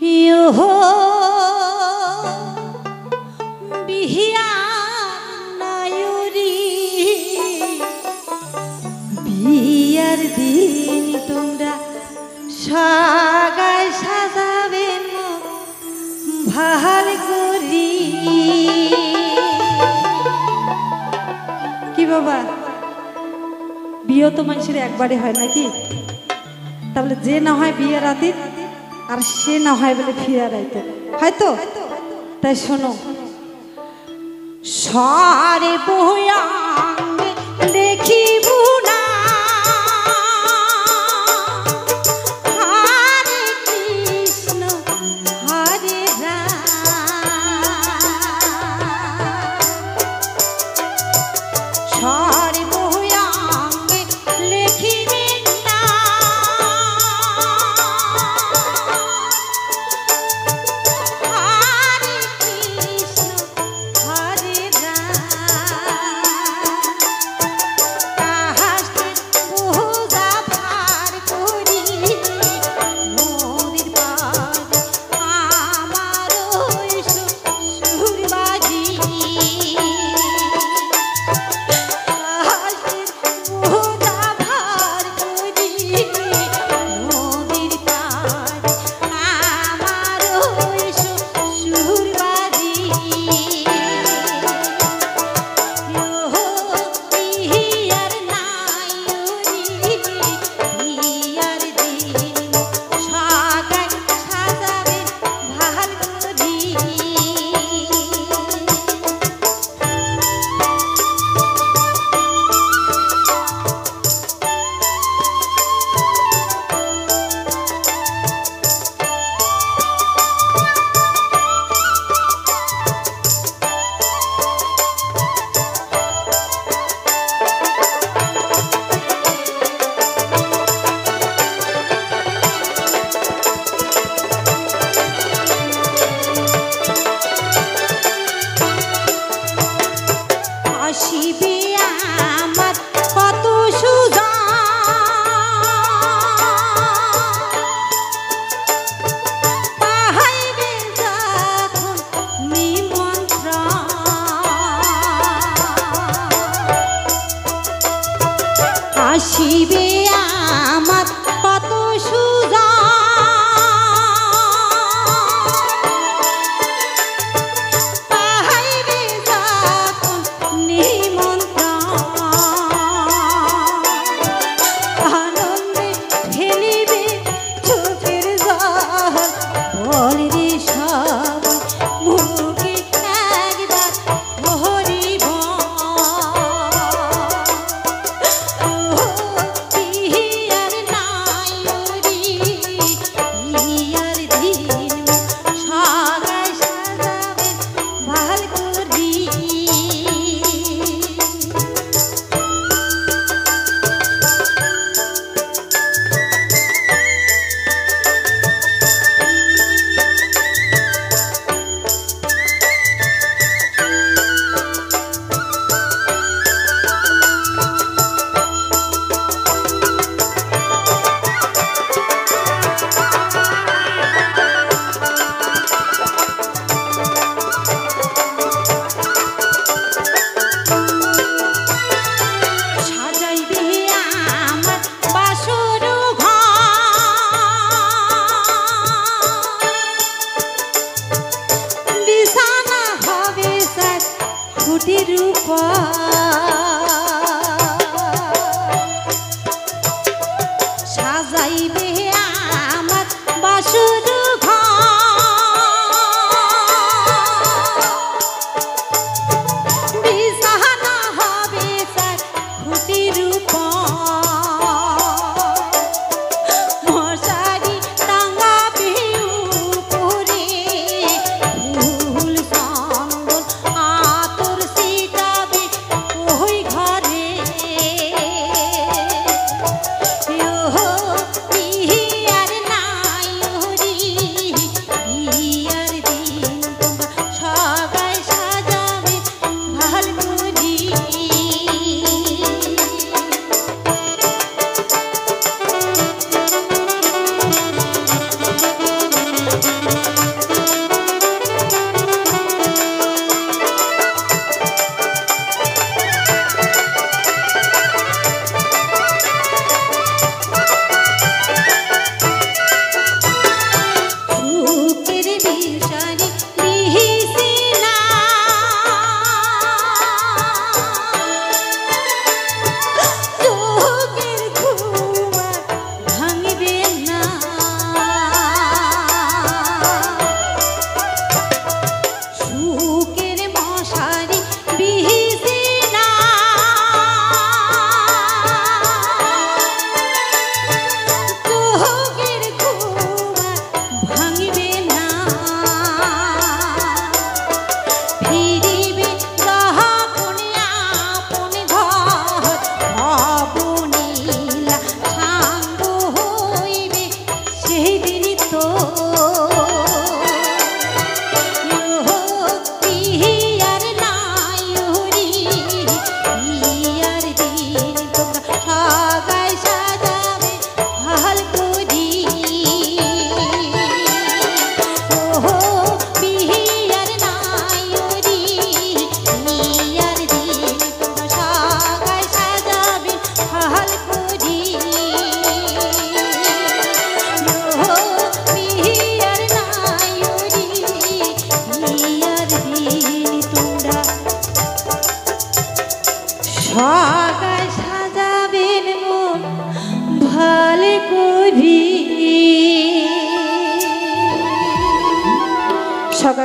देखिबुना हरे कृष्ण हरे राम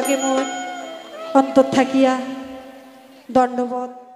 তোমাকে মোর অন্তর থাকিয়া দণ্ডবত।